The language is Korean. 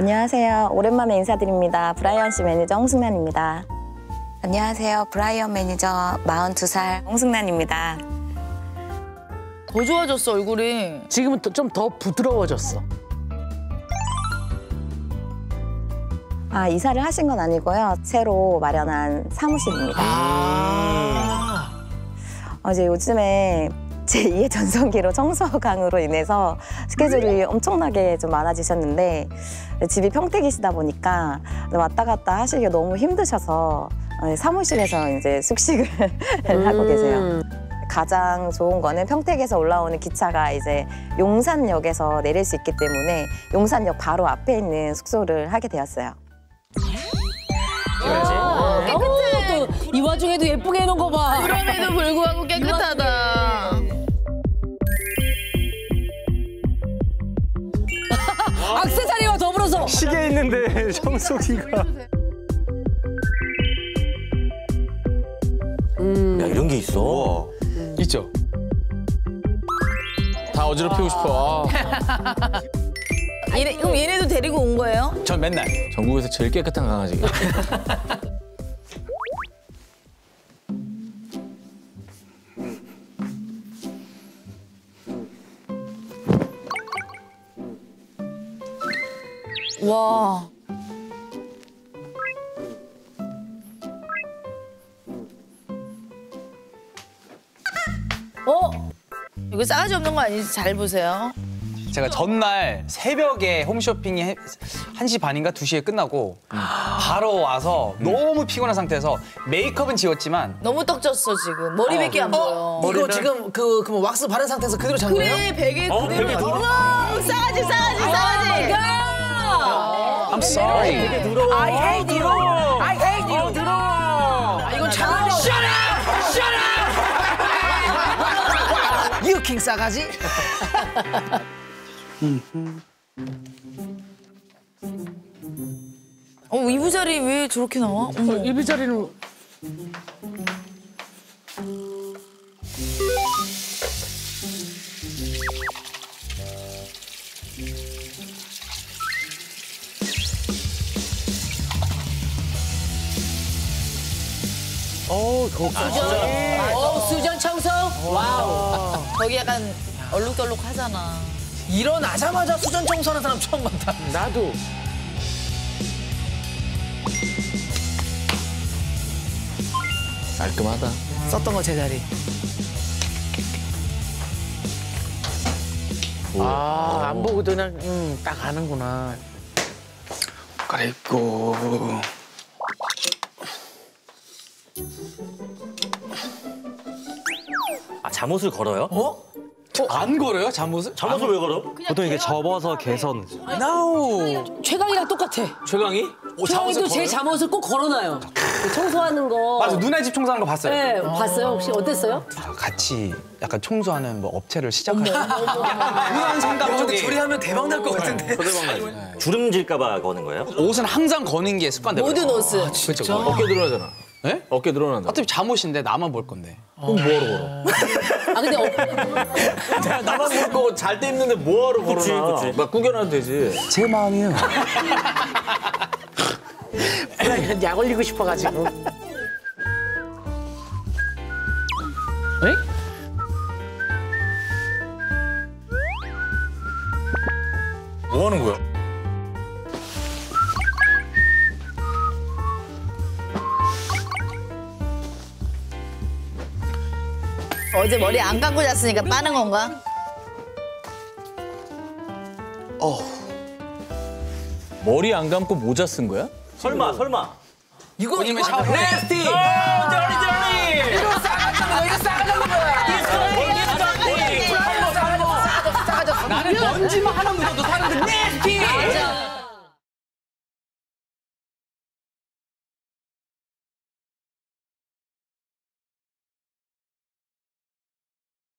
안녕하세요. 오랜만에 인사드립니다. 브라이언 씨 매니저 홍승란입니다. 안녕하세요. 브라이언 매니저 42살 홍승란입니다. 더 좋아졌어, 얼굴이. 지금은 좀 더 부드러워졌어. 아, 이사를 하신 건 아니고요. 새로 마련한 사무실입니다. 아 이제 요즘에 제2의 전성기로 청소강으로 인해서 스케줄이 엄청나게 좀 많아지셨는데 집이 평택이시다 보니까 왔다 갔다 하시기 너무 힘드셔서 사무실에서 이제 숙식을 하고 계세요. 가장 좋은 거는 평택에서 올라오는 기차가 이제 용산역에서 내릴 수 있기 때문에 용산역 바로 앞에 있는 숙소를 하게 되었어요. 깨끗해. 이 와중에도 예쁘게 해놓은 거 봐. 그럼에도 불구하고 깨끗하다. 액세서리와 더불어서 시계 있는데 청소기가. 야, 이런 게 있어. 있죠. 다 어지럽히고 싶어. 그럼 얘네도 데리고 온 거예요? 전 맨날. 전국에서 제일 깨끗한 강아지예요. 와. 어? 이거 싸가지 없는 거 아니지? 잘 보세요. 제가 전날 새벽에 홈쇼핑이 1시 반인가 2시에 끝나고 바로 와서 너무 피곤한 상태에서 메이크업은 지웠지만 너무 떡졌어 지금. 머리밖에 안 보여. 이거 지금 그럼 왁스 바른 상태에서 그대로 잔 거예요? 그래, 베개 그대로. 어머, 싸가지. I'm sorry. I hate you. I hate you. 이건 참. Shut up! Shut up! You king 싸가지? 이부자리 왜 저렇게 나와? 이부자리는 수전 청소? 와우. 거기 약간 얼룩덜룩 하잖아. 일어나자마자 수전 청소하는 사람 처음 봤다. 나도. 깔끔하다. 썼던 거 제자리. 안 보고 그냥 딱 가는구나. 갈아입고. 아, 잠옷을 걸어요? 안 걸어요? 잠옷을? 잠옷을 왜 걸어? 보통 이게 접어서 개선. No. 최강이랑 똑같아. 최강이? 최강이도 제 잠옷을 꼭 걸어놔요. 청소하는 거. 맞아, 누나 집 청소하는 거 봤어요. 네, 봤어요. 혹시 어땠어요? 같이 약간 청소하는 뭐 업체를 시작하는. 그런 생각 쪽에. 저리 하면 대박 날 것 같은데. 대박. 주름질까봐 거는 거예요? 옷은 항상 거는 게 습관돼. 모든 옷은. 아, 진짜. 어깨 늘어나잖아. 네? 어깨 늘어난다. 어차피 잠옷인데 나만 볼 건데. 그럼 뭐하러 걸어? 아, 근데 내가 나만 볼 거고 잘 때 입는데 뭐하러 걸어나? 막 구겨놔도 되지. 제 마음이에요. 나 약 올리고 싶어가지고. 에? 뭐 하는 거야? 어제 머리 안 감고 잤으니까 빠는 건가? 머리 안 감고 모자 쓴 거야? 설마. 이거 님의 샤워. 레스티. 저리. 이거 싸가지는 거야. 나는 먼지만 하나 묻어도 사람들 레스티.